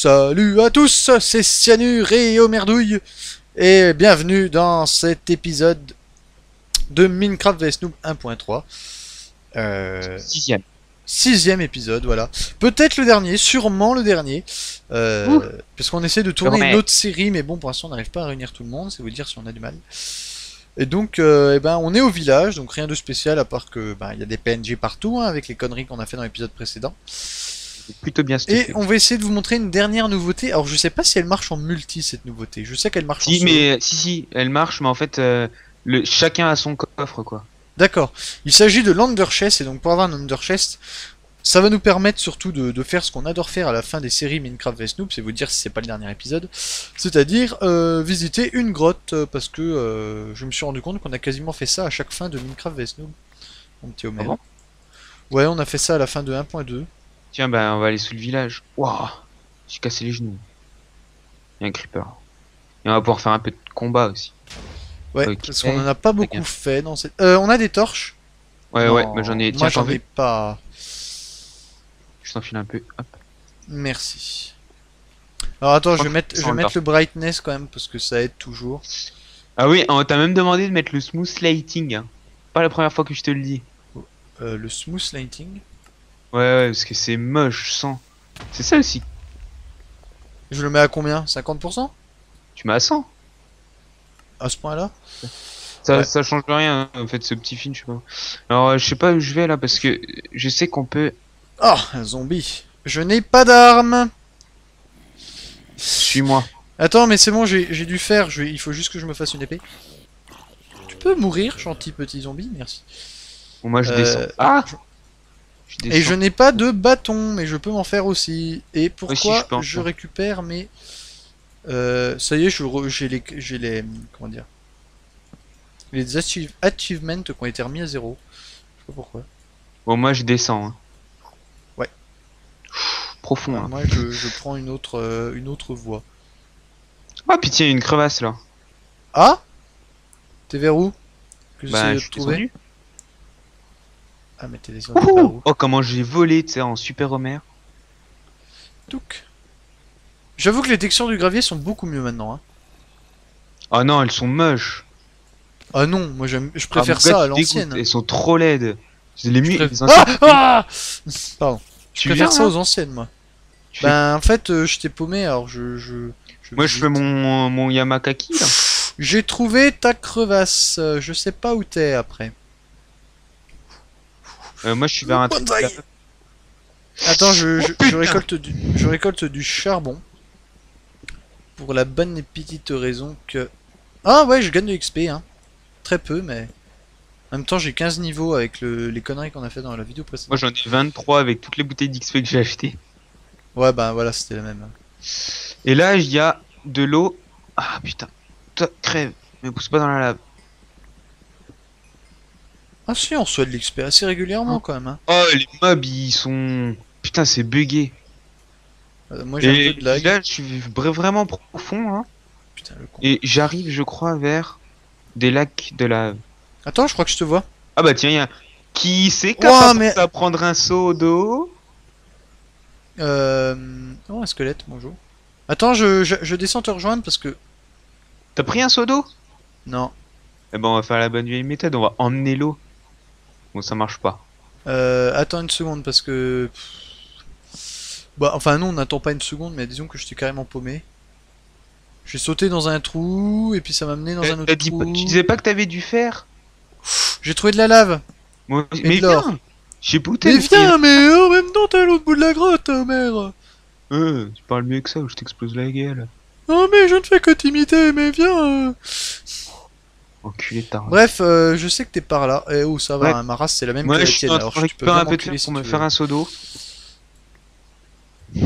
Salut à tous, c'est Sianu, Réo Merdouille, et bienvenue dans cet épisode de Minecraft VS Noob 1.3. Sixième épisode, voilà. Peut-être le dernier, sûrement le dernier, parce qu'on essaie de tourner une autre série, mais bon, pour l'instant on n'arrive pas à réunir tout le monde, c'est vous dire si on a du mal. Et donc, eh ben, on est au village, donc rien de spécial à part que y a des PNJ partout, hein, avec les conneries qu'on a fait dans l'épisode précédent. Plutôt bien stické. Et on va essayer de vous montrer une dernière nouveauté. Alors je sais pas si elle marche en multi cette nouveauté. Je sais qu'elle marche en si elle marche, mais en fait chacun a son coffre quoi. D'accord. Il s'agit de l'Ender Chest, et donc pour avoir un Ender Chest, ça va nous permettre surtout de faire ce qu'on adore faire à la fin des séries Minecraft vs Noob, c'est vous dire si c'est pas le dernier épisode, c'est-à-dire visiter une grotte, parce que je me suis rendu compte qu'on a quasiment fait ça à chaque fin de Minecraft vs Noob. Mon petit Homer. Ah bon ? Ouais, on a fait ça à la fin de 1.2. Tiens, ben on va aller sous le village. Waouh, j'ai cassé les genoux. Il y a un creeper. Et on va pouvoir faire un peu de combat aussi. Ouais, parce qu'on en a pas beaucoup fait dans cette... on a des torches. Ouais, non, ouais, mais j'en ai... Tiens, j'en ai pas... Je t'enfile un peu, hop. Merci. Alors attends, je vais mettre le brightness quand même, parce que ça aide toujours. Ah oui, on t'a même demandé de mettre le smooth lighting. Hein. Pas la première fois que je te le dis. Le smooth lighting ? Ouais, ouais, parce que c'est moche, 100. C'est ça aussi. Je le mets à combien, 50%? Tu mets à 100? À ce point-là ça, ouais. Ça change rien, en fait, ce petit film, je sais pas. Alors, je sais pas où je vais, là, parce que je sais qu'on peut... Oh, un zombie. Je n'ai pas d'armes. Suis-moi. Attends, mais c'est bon, j'ai dû faire. Il faut juste que je me fasse une épée. Tu peux mourir, gentil petit zombie, merci. Bon, moi, je descends. Ah, et je n'ai pas de bâton, mais je peux m'en faire aussi. Et pourquoi aussi, je récupère mes... ça y est, j'ai les... Comment dire? Les achievements qui ont été remis à zéro. Je sais pas pourquoi. Bon, moi je descends. Hein. Ouais. Pff, profond. Ouais, hein. Moi je prends une autre voie. Ah, oh, pitié, une crevasse là. Ah, t'es vers où? Bah, je suis descendu. Ah, mais t'es descendu par où? Oh, comment j'ai volé, tu sais, en super Homer. Touk. J'avoue que les textures du gravier sont beaucoup mieux maintenant. Hein. Ah non, elles sont moches. Ah non, moi je préfère ça à l'ancienne. Elles sont trop laides. Je les mets. Ah, pardon. Je préfère ça aux anciennes, moi. Ben, en fait, je t'ai paumé, alors moi je fais mon Yamakaki là. J'ai trouvé ta crevasse. Je sais pas où t'es après. Moi je suis vers un truc. Attends, je récolte du charbon. Pour la bonne et petite raison que... Ah ouais, je gagne de XP, hein. Très peu, mais... En même temps, j'ai 15 niveaux avec les conneries qu'on a fait dans la vidéo précédente. Moi j'en ai 23 avec toutes les bouteilles d'XP que j'ai achetées. Ouais, bah voilà, c'était la même. Et là, il y a de l'eau. Ah putain, toi, crève, mais pousse pas dans la lave. Ah si, on reçoit de l'XP assez régulièrement quand même. Hein. Oh, les mobs ils sont... Putain, c'est bugué. Moi j'ai un peu de lag. Là, je suis vraiment profond. Hein. Putain, le con. Et j'arrive, je crois, vers des lacs de lave. Attends, je crois que je te vois. Ah bah tiens, qui c'est capable de prendre un seau d'eau? Oh, un squelette, bonjour. Attends, je descends te rejoindre parce que... T'as pris un seau d'eau? Non. Eh ben on va faire la bonne vieille méthode, on va emmener l'eau. Bon, ça marche pas. Attends une seconde parce que... Bah, enfin non, on n'attend pas une seconde, mais disons que je suis carrément paumé. J'ai sauté dans un trou, et puis ça m'a amené dans un autre trou. Tu disais pas que t'avais dû faire? J'ai trouvé de la lave. Bon, mais viens, j'ai bouté. Mais viens, mais en même temps t'es à l'autre bout de la grotte, merde. Tu parles mieux que ça ou je t'explose la gueule. Non mais je ne fais que t'imiter, mais viens. Enculé de tarot. Bref, je sais que t'es par là. Eh oh, ça va, ouais. Hein, ma race c'est la même que la tienne. Alors je peux un peu de si pour me faire un seau d'eau. Qui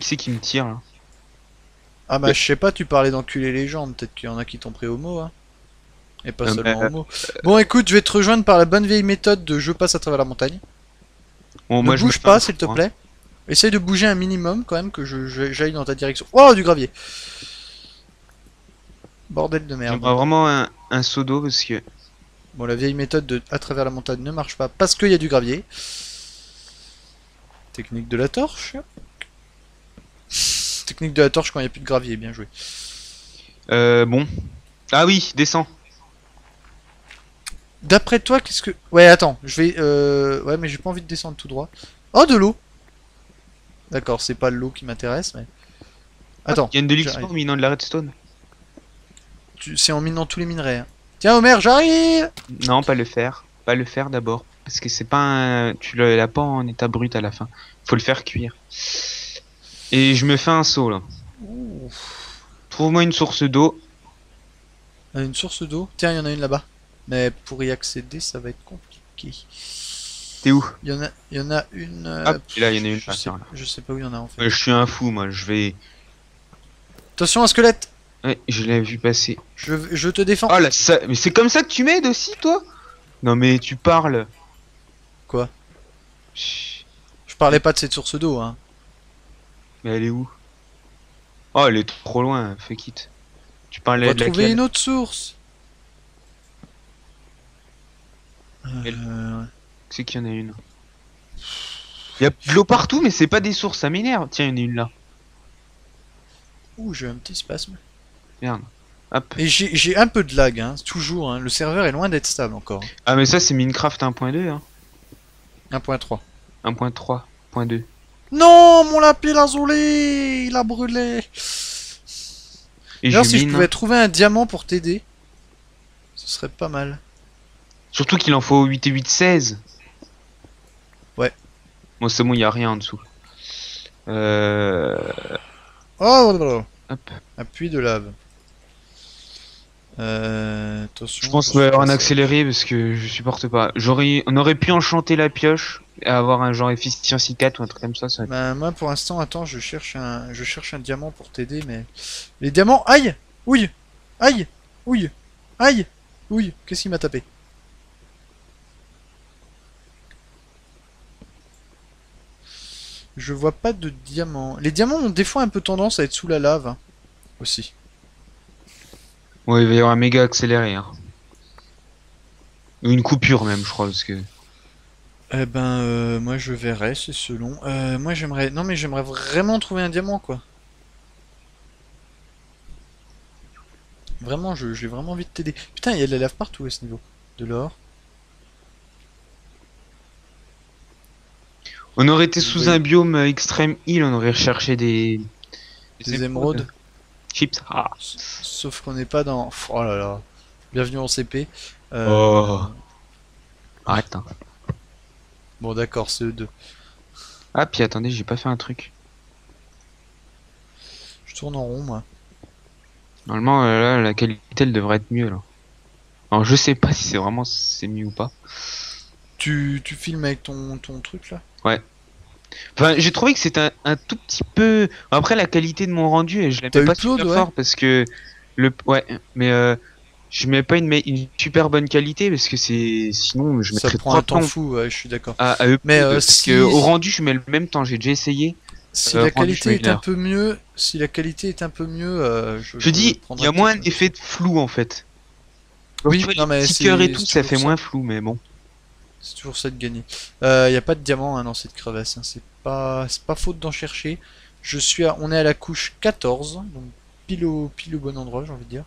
c'est qui me tire là? Ah bah je sais pas, tu parlais d'enculer les gens, peut-être qu'il y en a qui t'ont pris au mot, hein. Et pas seulement au mot. Bon écoute, je vais te rejoindre par la bonne vieille méthode de je passe à travers la montagne. Bon, ne bouge pas s'il te plaît. Essaye de bouger un minimum quand même, que j'aille dans ta direction. Oh, du gravier. Bordel de merde. J'aimerais vraiment un seau d'eau parce que... Bon, la vieille méthode de à travers la montagne ne marche pas parce qu'il y a du gravier. Technique de la torche. Technique de la torche quand il n'y a plus de gravier, bien joué. Bon. Ah oui, descends. D'après toi, qu'est-ce que... Ouais, attends, je vais... Ouais, mais j'ai pas envie de descendre tout droit. Oh, de l'eau. D'accord, c'est pas l'eau qui m'intéresse, mais... Attends. Il y a une déluxe en minant de la redstone. C'est en minant tous les minerais. Hein. Tiens, Homer, j'arrive. Non, pas le faire. Pas le faire d'abord. Parce que c'est pas un... Tu l'as pas en état brut à la fin. Faut le faire cuire. Et je me fais un seau, là. Trouve-moi une source d'eau. Une source d'eau? Tiens, il y en a une là-bas. Mais pour y accéder, ça va être compliqué. T'es où? Il y en a une... Ah, là, il y en a une. Je sais pas où il y en a, en fait. Je suis un fou, moi. Je vais... Attention, un squelette! Ouais, je l'ai vu passer. Je te défends. Oh là, ça... Mais c'est comme ça que tu m'aides aussi, toi? Non, mais tu parles. Quoi? Je parlais pas de cette source d'eau, hein. Mais elle est où? Oh, elle est trop loin, fuck it. Tu parlais de laquelle? On va trouver une autre source. C'est qu'il y en a une. Il y a de l'eau partout, mais c'est pas des sources, ça m'énerve. Tiens, il y en a une là. Ouh, j'ai un petit spasme. Merde. Hop. Et j'ai un peu de lag, hein, toujours. Hein. Le serveur est loin d'être stable encore. Ah, mais ça, c'est Minecraft 1.2. Hein. 1.3. 1.3. 1.2. Non, mon lapin l'a zolé. Il a brûlé. D'ailleurs, si je pouvais trouver un diamant pour t'aider, ce serait pas mal. Surtout qu'il en faut 8 et 8, 16. Ouais. Bon, c'est bon, il n'y a rien en dessous. Oh, hop. Appui de lave. Attention. Je pense qu'on va avoir un accéléré parce que je supporte pas. On aurait pu enchanter la pioche et avoir un genre efficiency 4 ou un truc comme ça. Ça... Bah, moi pour l'instant, attends, je cherche un diamant pour t'aider, mais. Les diamants, aïe! Ouille! Aïe! Ouille! Aïe! Ouille! Qu'est-ce qu'il m'a tapé? Je vois pas de diamants. Les diamants ont des fois un peu tendance à être sous la lave. Hein. Aussi. Ouais, il va y avoir un méga accéléré. Hein. Ou une coupure même, je crois. Parce que... Eh ben, moi je verrai, c'est selon. Moi j'aimerais... Non mais j'aimerais vraiment trouver un diamant, quoi. Vraiment, j'ai vraiment envie de t'aider. Putain, il y a de la lave partout à ce niveau. De l'or. On aurait été sous un biome extrême île, on aurait recherché des émeraudes. Chips. Ah. Sauf qu'on n'est pas dans... Oh là là. Bienvenue en CP. Oh. Arrête. Hein. Bon d'accord, c'est E2. Ah puis attendez, j'ai pas fait un truc. Je tourne en rond, moi. Normalement, là, la qualité, elle devrait être mieux, là. Alors je sais pas si c'est vraiment mieux ou pas. Tu filmes avec ton truc, là? Ouais. Enfin, j'ai trouvé que c'était un tout petit peu... Après, la qualité de mon rendu, et je la mets pas super fort, parce que... Ouais, mais je mets pas une super bonne qualité, parce que c'est... Sinon, je mettrais 3 temps. Ça prend un temps fou, ouais, je suis d'accord. Mais parce que au rendu, je mets le même temps, j'ai déjà essayé. Si la qualité est un peu mieux... Si la qualité est un peu mieux... Je dis, il y a moins d'effet de flou, en fait. Oui, non mais... Sticker et tout, ça fait moins flou, mais bon. C'est toujours ça de gagner. Y a pas de diamant hein, dans cette crevasse. Hein. C'est pas faute d'en chercher. On est à la couche 14. Donc pile au bon endroit, j'ai envie de dire.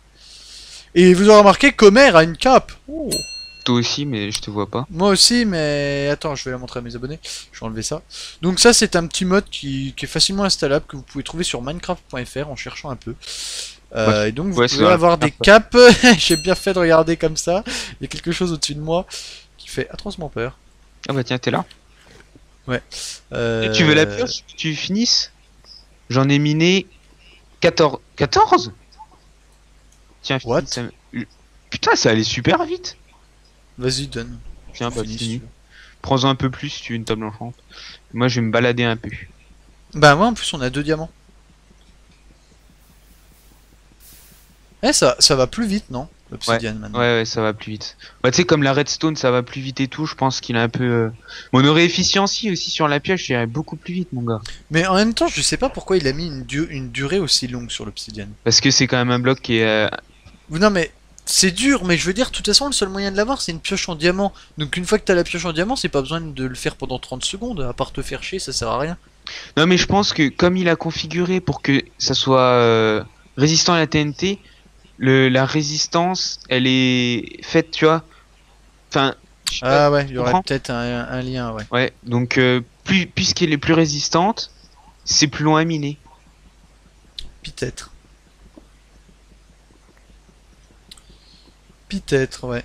Et vous aurez remarqué qu'Homer a une cape. Oh. Toi aussi, mais je te vois pas. Moi aussi, mais... Attends, je vais la montrer à mes abonnés. Je vais enlever ça. Donc ça, c'est un petit mode qui est facilement installable, que vous pouvez trouver sur Minecraft.fr en cherchant un peu. Ouais. Et donc, vous pouvez avoir des capes. J'ai bien fait de regarder comme ça. Il y a quelque chose au-dessus de moi. Fait atrocement peur. Ah bah tiens, t'es là. Ouais. Et tu veux la pioche que tu finisses? J'en ai miné 14. 14? Tiens, what? Finis, ça... Putain, ça allait super vite. Vas-y, donne. Tiens, bah, fini. Prends-en un peu plus si tu veux une table enchante. Moi, je vais me balader un peu. Bah, moi, en plus, on a 2 diamants. Eh, ça va plus vite, non? Obsidian, ouais. Maintenant. Ouais, ça va plus vite. Bah, tu sais, comme la redstone, ça va plus vite et tout. Je pense qu'il a un peu. Bon, on aurait efficiency aussi sur la pioche, j'irais beaucoup plus vite, mon gars. Mais en même temps, je sais pas pourquoi il a mis une durée aussi longue sur l'obsidian. Parce que c'est quand même un bloc qui est. Non, mais c'est dur, mais je veux dire, de toute façon, le seul moyen de l'avoir, c'est une pioche en diamant. Donc, une fois que t'as la pioche en diamant, c'est pas besoin de le faire pendant 30 secondes, à part te faire chier, ça sert à rien. Non mais je pense que comme il a configuré pour que ça soit résistant à la TNT, la résistance elle est faite, tu vois. Enfin, ah ouais, il y aurait peut-être un lien, ouais. Ouais, donc puisqu'elle est plus résistante, c'est plus long à miner. Peut-être. Peut-être, ouais.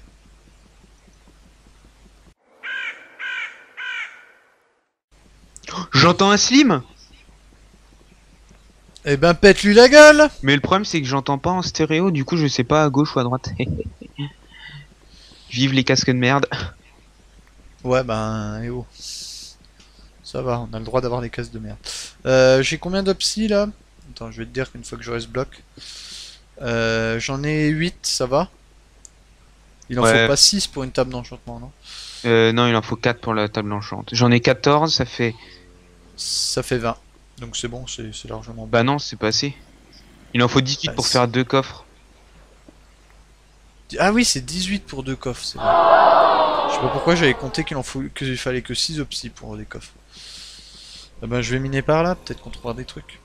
J'entends un slim. Eh ben pète-lui la gueule. Mais le problème c'est que j'entends pas en stéréo, du coup je sais pas à gauche ou à droite. Vive les casques de merde. Ouais ben et oh. Ça va, on a le droit d'avoir des casques de merde. J'ai combien d'opsies là? Attends, je vais te dire qu'une fois que j'aurai ce bloc. J'en ai 8, ça va. Il en faut pas 6 pour une table d'enchantement, non? Non, il en faut 4 pour la table d'enchant. J'en ai 14, ça fait... Ça fait 20. Donc c'est bon, c'est largement bon. Bah non, c'est pas assez. Il en faut 18 pour faire 2 coffres. Ah oui, c'est 18 pour 2 coffres, c'est vrai. Je sais pas pourquoi j'avais compté qu'il fallait que 6 opsies pour des coffres. Ah bah je vais miner par là, peut-être qu'on trouvera des trucs.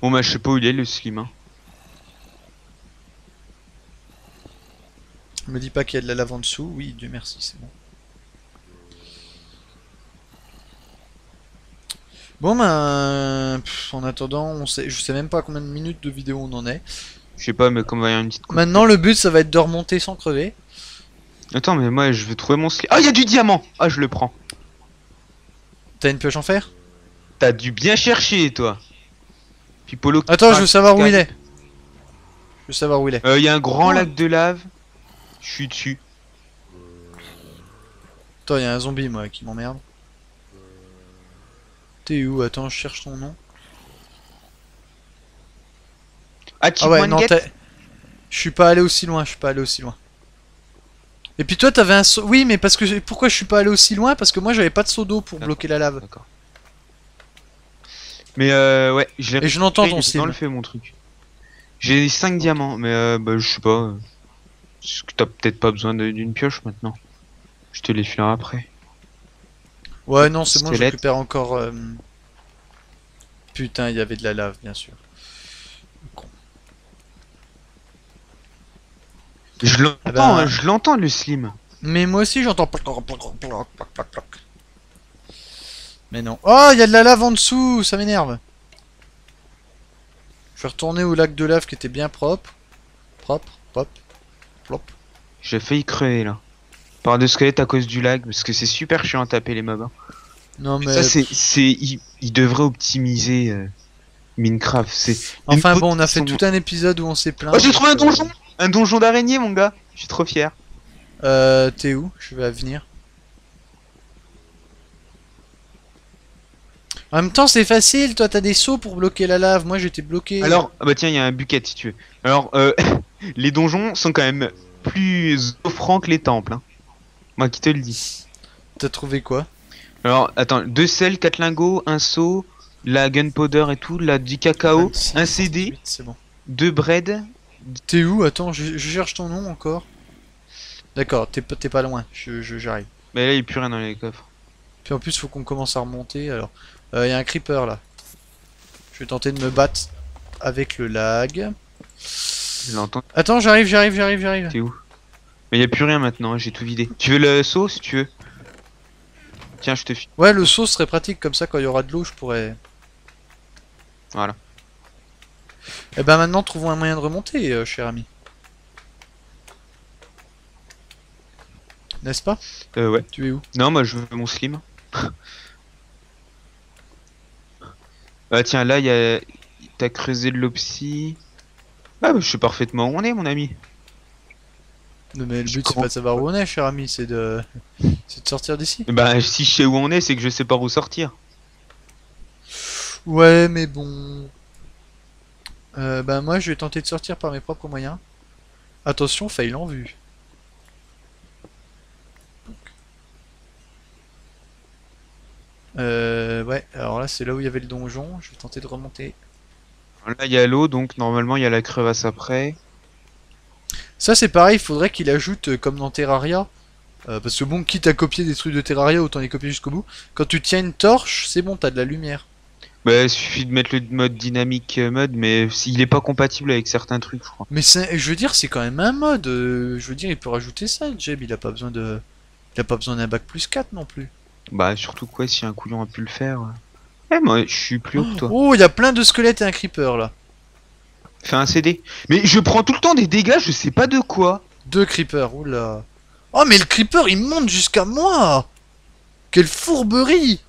Bon bah je sais pas où il est le slim, hein. Me dis pas qu'il y a de la lave en dessous, oui, Dieu merci, c'est bon. Bon ben, en attendant, je sais même pas combien de minutes de vidéo on en est. Je sais pas, mais comme il va y avoir une petite coupe. Maintenant le but ça va être de remonter sans crever. Attends, mais moi je veux trouver mon slip. Ah, il y a du diamant. Ah, je le prends. T'as une pioche en fer? T'as dû bien chercher, toi. Puis Polo... Attends, je veux savoir où il est. Je veux savoir où il est. Il y a un grand lac de lave. Je suis dessus. Attends, il y a un zombie, moi, qui m'emmerde. T'es où? Attends, je cherche ton nom. Ah ouais, non, je suis pas allé aussi loin, je suis pas allé aussi loin. Et puis toi, t'avais un seau... Oui, mais parce que... Pourquoi je suis pas allé aussi loin? Parce que moi, j'avais pas de seau d'eau pour bloquer la lave. D'accord. Mais ouais, j'ai... Et je l'entends ton style. Mon truc. J'ai 5 diamants, mais bah, je sais pas... T'as peut-être pas besoin d'une pioche maintenant. Je te les filerai après. Ouais, non, c'est bon, je récupère encore. Putain, il y avait de la lave, bien sûr. Je l'entends, ah bah... hein, je l'entends le slim. Mais moi aussi, j'entends. Mais non. Oh, il y a de la lave en dessous, ça m'énerve. Je vais retourner au lac de lave qui était bien propre. J'ai failli crever là. Par de squelette à cause du lag, parce que c'est super chiant à taper les mobs. Hein. Non mais ça c'est il devrait optimiser Minecraft. C'est enfin bon, on a fait tout un épisode où on s'est plaint. Oh, j'ai trouvé un donjon d'araignée, mon gars. Je suis trop fier. T'es où? Je vais à venir. En même temps, c'est facile. Toi, t'as des seaux pour bloquer la lave. Moi, j'étais bloqué. Alors, ah bah tiens, il y a un bucket si tu veux. Alors, les donjons sont quand même plus offrants que les temples. Hein. Moi qui te le dis. T'as trouvé quoi? Alors, attends, 2 sels, 4 lingots, un seau, la gunpowder et tout, la du cacao, 26, un CD, 28, bon. 2 bread. T'es où? Attends, je cherche ton nom encore. D'accord, t'es pas loin, j'arrive. Mais là, il n'y a plus rien dans les coffres. Puis en plus, faut qu'on commence à remonter. Alors, il y a un creeper là. Je vais tenter de me battre avec le lag. Attends, j'arrive. T'es où? Mais y a plus rien maintenant, hein, j'ai tout vidé. Tu veux le seau si tu veux? Tiens, je te file. Ouais, le seau serait pratique, comme ça quand il y aura de l'eau, je pourrais. Voilà. Et ben maintenant, trouvons un moyen de remonter, cher ami. N'est-ce pas? Ouais. Tu es où? Non, moi je veux mon slim. Ah, tiens, là, y a. T'as creusé de l'opsie. Ah bah, je sais parfaitement où on est, mon ami. Non mais le but c'est pas de savoir où on est, cher ami, c'est de sortir d'ici. Bah si je sais où on est, c'est que je sais pas où sortir. Ouais mais bon... bah moi je vais tenter de sortir par mes propres moyens. Attention, fail en vue. Ouais, alors là c'est là où il y avait le donjon, je vais tenter de remonter. Là il y a l'eau, donc normalement il y a la crevasse après. Ça c'est pareil, il faudrait qu'il ajoute comme dans Terraria Parce que bon, quitte à copier des trucs de Terraria, autant les copier jusqu'au bout. Quand tu tiens une torche, c'est bon, t'as de la lumière. Bah, il suffit de mettre le mode dynamique mode, mais il est pas compatible avec certains trucs, je crois. Mais je veux dire, c'est quand même un mode. Je veux dire, il peut rajouter ça. Jeb, il a pas besoin de, il a pas besoin d'un bac +4 non plus. Bah, surtout quoi, si un couillon a pu le faire. Eh, moi, je suis plus haut que toi. Oh, il y a plein de squelettes et un creeper là. Fais un CD. Mais je prends tout le temps des dégâts, je sais pas de quoi. Deux creepers, oula. Oh, mais le creeper il monte jusqu'à moi! Quelle fourberie!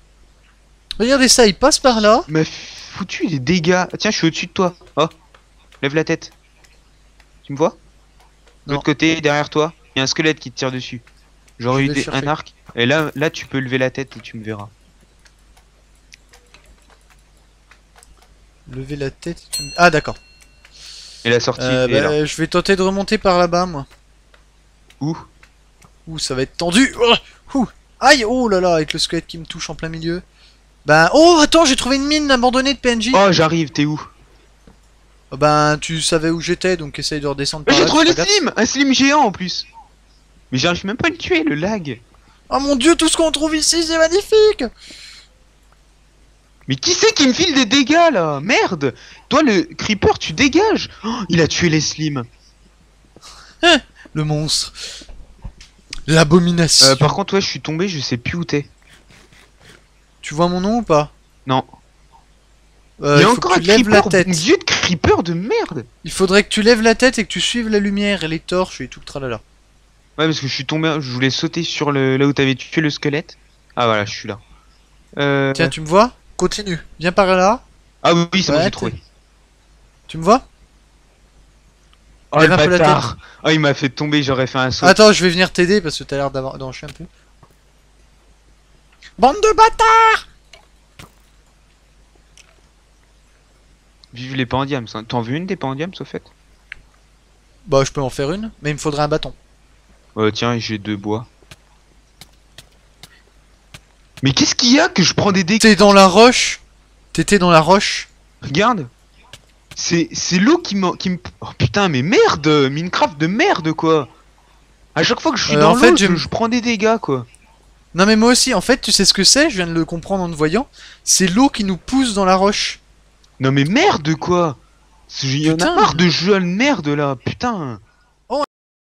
Regardez ça, il passe par là. Mais foutu des dégâts. Ah, tiens, je suis au-dessus de toi. Oh, lève la tête. Tu me vois? De l'autre côté, derrière toi, il y a un squelette qui te tire dessus. J'aurais eu un arc. Et là, tu peux lever la tête et tu me verras. Lever la tête et tu me... Ah, d'accord. Et la sortie est là. Je vais tenter de remonter par là-bas, moi. Où? Ouh, ça va être tendu. Oh, aïe, oh là là, avec le squelette qui me touche en plein milieu. Ben, oh, attends, j'ai trouvé une mine abandonnée de PNJ. Oh, j'arrive, t'es où? Ben, tu savais où j'étais, donc essaye de redescendre par là. J'ai trouvé le slim, un slim géant en plus. Mais j'arrive même pas à le tuer, le lag. Oh mon dieu, tout ce qu'on trouve ici, c'est magnifique. Mais qui c'est qui me file des dégâts là? Merde! Toi le creeper tu dégages! Oh, il a tué les slims. Le monstre. L'abomination. Par contre ouais je suis tombé, je sais plus où t'es. Tu vois mon nom ou pas? Non. Il y a encore un creeper, mon dieu de creeper de merde! Il faudrait que tu lèves la tête et que tu suives la lumière et les torches et tout le tralala. Ouais parce que je suis tombé, je voulais sauter sur le là où t'avais tué le squelette. Ah voilà, je suis là. Tiens, tu me vois? Continue, viens par là. Ah oui, c'est bon, j'ai trouvé. Tu me vois? Oh le bâtard! Oh, il m'a fait tomber, j'aurais fait un saut. Attends, je vais venir t'aider parce que t'as l'air d'avoir... Non, je suis un peu... Bande de bâtards! Vive les pendiums. T'en veux une des pendiums, au fait? Bah, je peux en faire une, mais il me faudrait un bâton. Tiens, j'ai 2 bois. Mais qu'est-ce qu'il y a que je prends des dégâts? T'es dans la roche. T'étais dans la roche. Regarde. C'est l'eau qui me... Oh putain mais merde. Minecraft de merde quoi. À chaque fois que je suis dans l'eau je prends des dégâts quoi. Non mais moi aussi en fait tu sais ce que c'est. Je viens de le comprendre en te voyant. C'est l'eau qui nous pousse dans la roche. Non mais merde quoi. J'en ai marre de jeux de merde là. Putain.